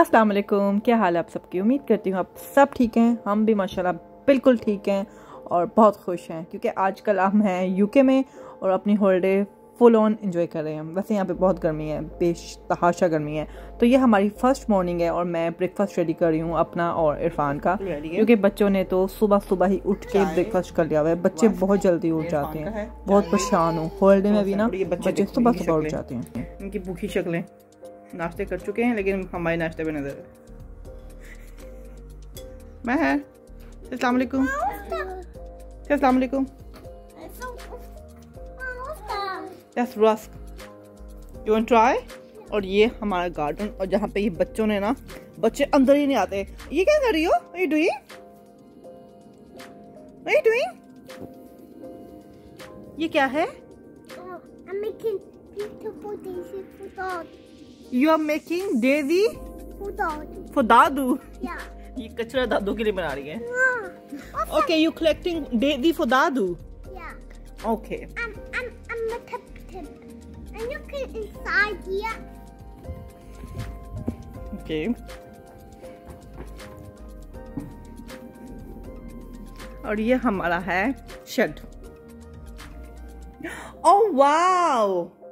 अस्सलाम वालेकुम, क्या हाल है आप सबकी। उम्मीद करती हूँ आप सब ठीक हैं। हम भी माशाल्लाह बिल्कुल ठीक हैं और बहुत खुश हैं क्योंकि आजकल हम हैं यूके में और अपनी हॉलीडे फुल ऑन एंजॉय कर रहे हैं। वैसे यहाँ पे बहुत गर्मी है, बेतहाशा गर्मी है। तो ये हमारी फर्स्ट मॉर्निंग है और मैं ब्रेकफास्ट रेडी कर रही हूँ अपना और इरफान का, क्योंकि बच्चों ने तो सुबह सुबह ही उठ के ब्रेकफास्ट कर लिया हुआ है। बच्चे बहुत जल्दी उठ जाते हैं, बहुत परेशान हूँ। हॉलीडे में भी ना बच्चे सुबह सुबह उठ जाते हैं। इनकी भूखी शक्लें, नाश्ते कर चुके हैं लेकिन हमारे नाश्ते पे नजर है। अस्सलाम वालेकुम, अस्सलाम वालेकुम। That's rusk. You want to try? और ये हमारा गार्डन, और जहाँ पे ये बच्चों ने ना, बच्चे अंदर ही नहीं आते। ये क्या कर रही हो? What are you doing? What are you doing? ये क्या है? I'm making beautiful daisy for dad. You are making daisy for dad. For dadu. Yeah. ये कचरा दादू के लिए बना रही है। Yeah. Okay, you collecting daisy for dadu. Yeah. Okay. And you can inside here. Okay. और ये हमारा है shed. Oh wow.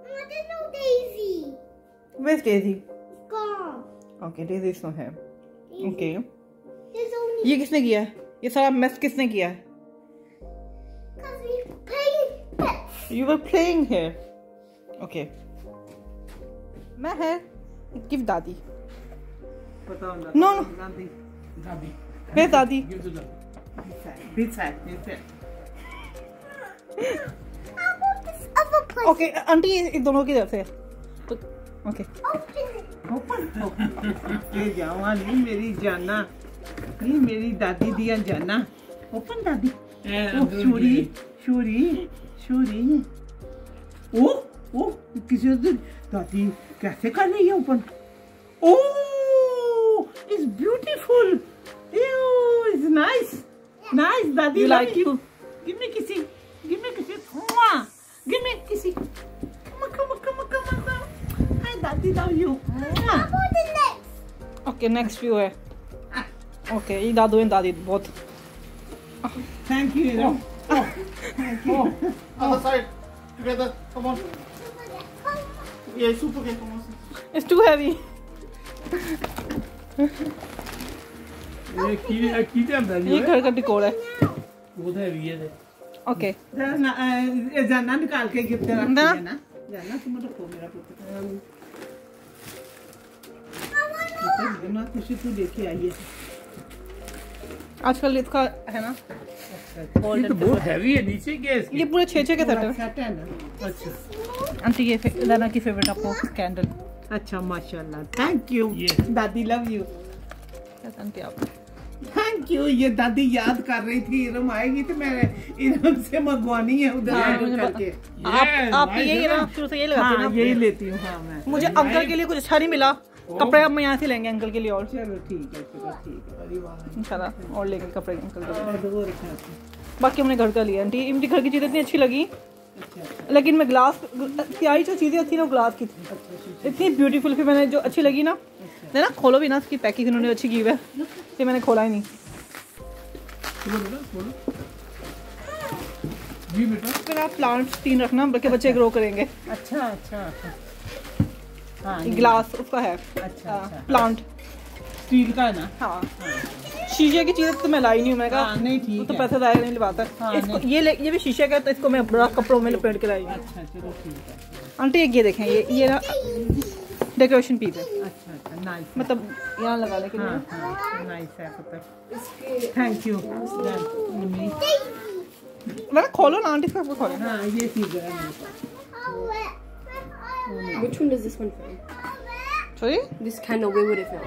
There's no Daisy. Where's Daisy? It's gone. Okay, Daisy is not here. Okay. There's only. ये किसने किया है? ये सारा mess किसने किया है? Because we were playing pets. You were playing here. Okay. Meher, give daddy. No. Daddy. Where's daddy? Give to daddy. This side. How about this other place? Okay, auntie, ये दोनों की तरफ से। Okay. Open. ये जावा नहीं मेरी जाना, नहीं मेरी दादी दिया जाना। Open daddy. शोरी। ओ किसी दिन दादी कैसे कर रही है open. Oh it's beautiful, it's nice दादी। You like you? Give me किसी come hi daddy love you. Okay, next view है। Okay, ये दादू एंड दादी बहुत। Thank you. Other side together, come on. Yeah, it's super heavy. It's too heavy. ये घर का डिकोर है। बहुत हैवी है। Okay. जाना निकाल के गिफ्ट रख देना। जाना तुम तो खो मेरा पुत्र। इतना खुशी तू लेके आई है। आजकल इसका है ना, ये तो बहुत हैवी है। नीचे क्या है? ये पूरे 6-6 के सेट है ना। अच्छा आंटी, ये दाना की फेवरेट आपको कैंडल। अच्छा माशाल्लाह, थैंक यू दादी लव यू। आंटी आप थैंक यू। ये दादी याद कर रही थी, इरम आएगी तो मैं इरम से मंगवानी है उधर करके। आप ये ना शुरू से ये लगाती ना, यही लेती हूं हां मैं। मुझे अंकल के लिए कुछ अच्छा नहीं मिला, कपड़े अब मैं यहाँ से लेंगे अंकल के लिए। और चलो ठीक है इंशाल्लाह, और लेंगे कपड़े अंकल के लिए। बाकी हमने घर का लिया। आंटी इनकी घर की चीज़ें इतनी अच्छी लगी। अच्छा। लेकिन मैं ग्लास प्यारी जो चीज़ें थी ना वो ग्लास की थी। अच्छा। इतनी ब्यूटीफुल। फिर मैंने जो अच्छी लगी ना है ना, खोलो भी ना, उसकी पैकिंग उन्होंने अच्छी की है, फिर मैंने खोला ही नहीं। फिर आप प्लांट्स 3 रखना, बल्कि बच्चे ग्रो करेंगे। अच्छा ग्लास उसका है। अच्छा। प्लांट स्टील का है ना। हाँ। शीशे की चीजें तो मैं लाई नहीं हूँ। मैं कहा नहीं ठीक है, तो पैसा जाया नहीं लिपाता। हाँ, इसको ये भी शीशे का है, तो इसको मैं बड़ा कपड़ों में लपेट के लाई हूँ। अच्छा चलो ठीक है आंटी। ये देखें, ये ना डेकोरेशन पीस है। अच्छा नाइस, मतलब यहाँ लगा लेकिन नाइस है। Thank you. मैं खोलो ना आंटी, इसको खोलो। हाँ ये चीज है। Which one does this one from? Sorry? This candle, where would it from?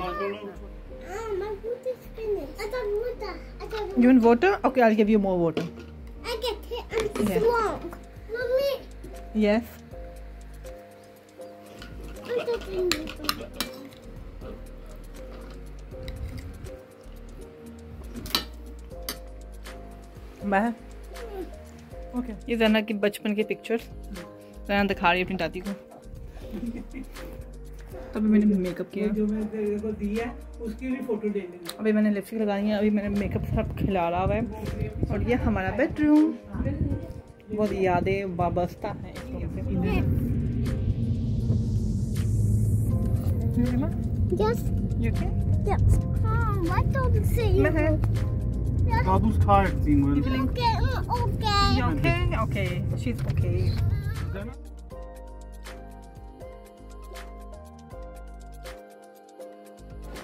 My water is finished. I don't want water. You want water? Okay, I'll give you more water. I get it. I'm strong. Mommy. Yes. I don't need water. Bye. Okay. ये ज़रा की बचपन की pictures ज़रा दिखा रही है अपनी दादी को। तभी मैंने मेकअप किया, जो मैंने तेरे को दी है उसकी भी फोटो ले लेंगे। अभी मैंने लिपस्टिक लगाई है, अभी मैंने मेकअप सब खिला रहा है। और ये हमारा बेडरूम, बहुत यादें वाबस्ता है।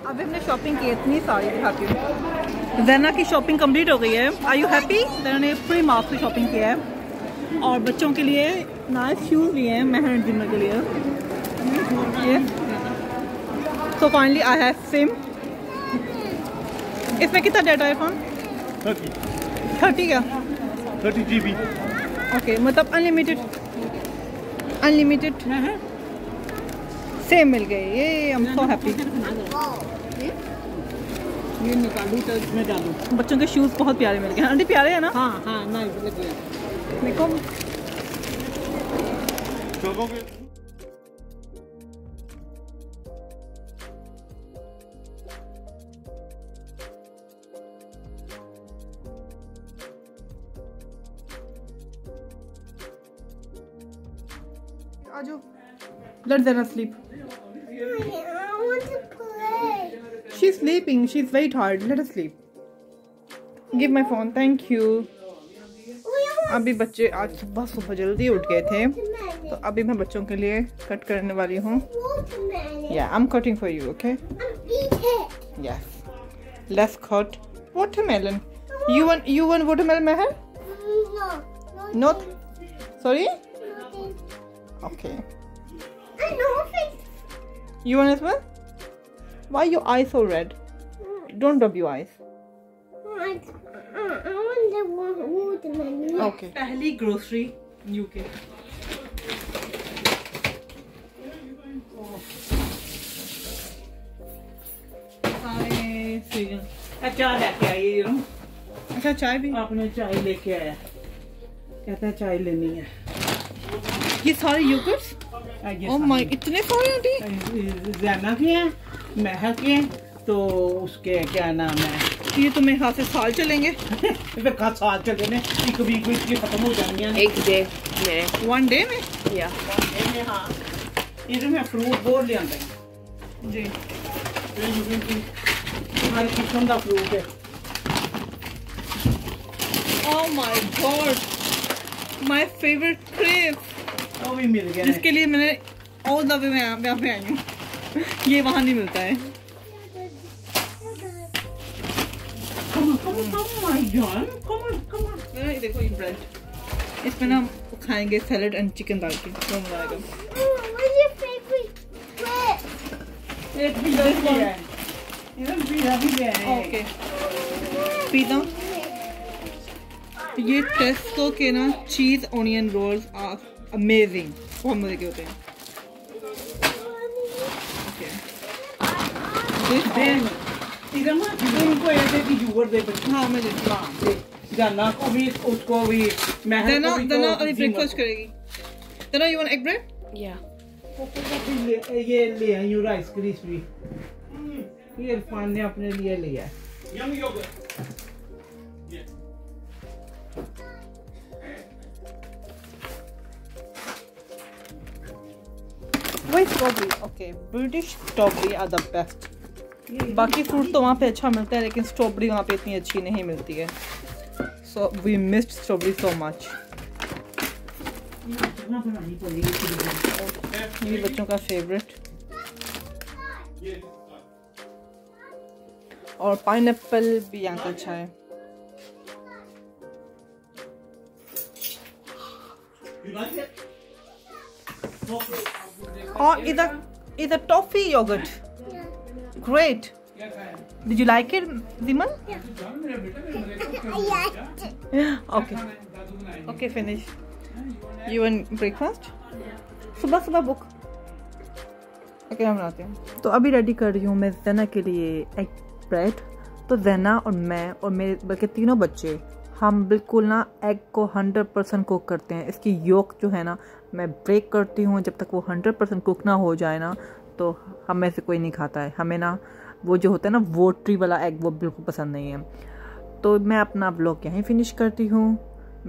अभी हमने शॉपिंग की, इतनी सारी दिखाती हूँ। ज़ैना की शॉपिंग कंप्लीट हो गई है। Are you happy? ज़ैना ने फ्री मार्क्स की शॉपिंग किया है और बच्चों के लिए नाइस शूज़ लिए हैं महन जिमर के लिए। So finally I have sim. इसमें कितना डाटा है फोन? 30 क्या? 30 GB। ओके, मतलब अनलिमिटेड सेम मिल गई। ये आई एम सो हैप्पी। ये निकालूं तो इसमें डालूं। बच्चों के शूज़ बहुत प्यारे मिल गए। आंटी प्यारे हैं ना? हाँ हाँ, नाइस लग रहे हैं। Aju, let Zena sleep. I want to play. She's sleeping. She's very tired. Let her sleep. Give my phone. Thank you. अभी बच्चे आज सुबह जल्दी उठ गए थे, तो अभी मैं बच्चों के लिए कट करने वाली हूँ। Yeah, I'm cutting for you, okay? Yes. Let's cut watermelon. You want watermelon, Meher? No. Not. Sorry. Okay. I know. You want as well? Why are your eyes so red? Don't rub your eyes. I want the watermelon. Okay. पहली grocery UK. Hi, Sujan. अच्छा लेके आई ये room. अच्छा चाय भी? आपने चाय लेके आया। कहता है चाय लेनी है। ये सारे योगर्ट्स, oh my, इतने सारे आंटी? ज़ैना के हैं, महक के हैं, तो उसके क्या नाम है, ये तुम्हें हाथ से साल चलेंगे। साल चलेंगे, एक वीक में इसलिए खत्म हो जाएंगे, एक डे में, वन डे में, या हाँ। इसमें फ्रूट बहुत ले आते हैं जी, हर किस्म का फ्रूट है। Oh my God, my favorite trip। वो भी मिल गया, जिसके लिए मैंने और दफे में यहाँ पे आई हूँ। ये वहाँ नहीं मिलता है। देखो ये ब्रेड, इसमें ना खाएंगे सैलेड एंड चिकन डाल के, तो मजा आएगा। ओके पिज़्ज़ा, ये टेस्को के ना cheese onion rolls are amazing, बहुत मजे के होते हैं। हाँ मैं जानना को भी, उसको भी, अभी ब्रेकफास्ट करेगी। जना, यू वांट एग ब्रेड? या। ये ले आई हूँ राइस क्रिस्पी, ये इरफान ने अपने लिए लिया। Strawberry, okay, British strawberry are the best. बाकी फ्रूट तो वहाँ पे अच्छा मिलता है, लेकिन स्ट्रॉबेरी वहाँ पे इतनी अच्छी नहीं मिलती है। So we missed strawberry so much. ये बच्चों का फेवरेट, और पाइनएप्पल भी यहाँ का अच्छा है। Oh, is a toffee yogurt. Yeah. Great. Did you like it, Zimal? Yeah. I liked it. Okay. Okay, finish. You want breakfast? सुबह सुबह बुक। Okay, हम बनाते हैं। तो अभी रेडी कर रही हूँ मैं ज़ैना के लिए एग ब्रेड। तो ज़ैना और मैं और मेरे बल्कि तीनों बच्चे, हम बिल्कुल ना एग को 100% कुक करते हैं। इसकी योक जो है ना, मैं ब्रेक करती हूँ, जब तक वो 100% कुक ना हो जाए ना, तो हम में से कोई नहीं खाता है, हमें ना वो जो होता है ना वोट्री वाला एग वो बिल्कुल पसंद नहीं है। तो मैं अपना ब्लॉग यहीं फिनिश करती हूँ,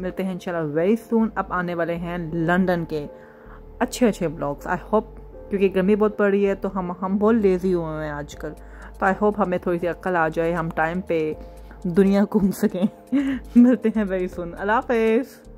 मिलते हैं इंशाल्लाह वेरी सून। अब आने वाले हैं लंदन के अच्छे अच्छे ब्लॉग्स आई होप, क्योंकि गर्मी बहुत पड़ रही है तो हम बहुत लेज़ी हुए हैं आजकल, तो आई होप हमें थोड़ी सी अक्ल आ जाए, हम टाइम पे दुनिया घूम सकें। मिलते हैं वेरी सून, अल्लाह हाफिज़।